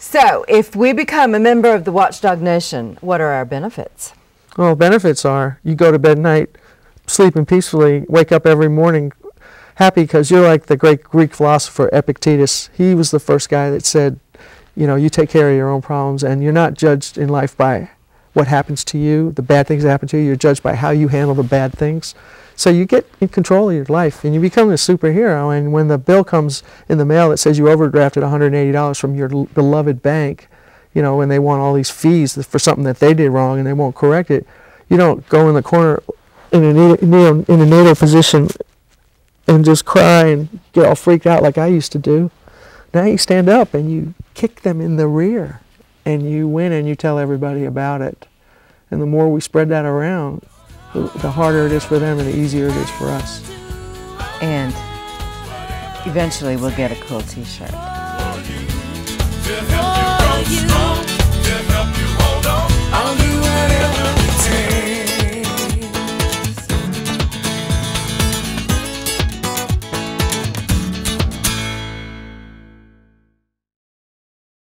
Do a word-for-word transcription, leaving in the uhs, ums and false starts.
So if we become a member of the Watchdog Nation, what are our benefits? Well, benefits are you go to bed at night sleeping peacefully, wake up every morning happy because you're like the great Greek philosopher Epictetus. He was the first guy that said, you know, you take care of your own problems and you're not judged in life by what happens to you, the bad things that happen to you. You're judged by how you handle the bad things. So you get in control of your life and you become a superhero. And when the bill comes in the mail that says you overdrafted one hundred eighty dollars from your beloved bank, you know, and they want all these fees for something that they did wrong and they won't correct it, you don't go in the corner in a natal, in a natal position and just cry and get all freaked out like I used to do. Now you stand up and you kick them in the rear. And you win and you tell everybody about it. And the more we spread that around, the, the harder it is for them and the easier it is for us. And eventually we'll get a cool t-shirt.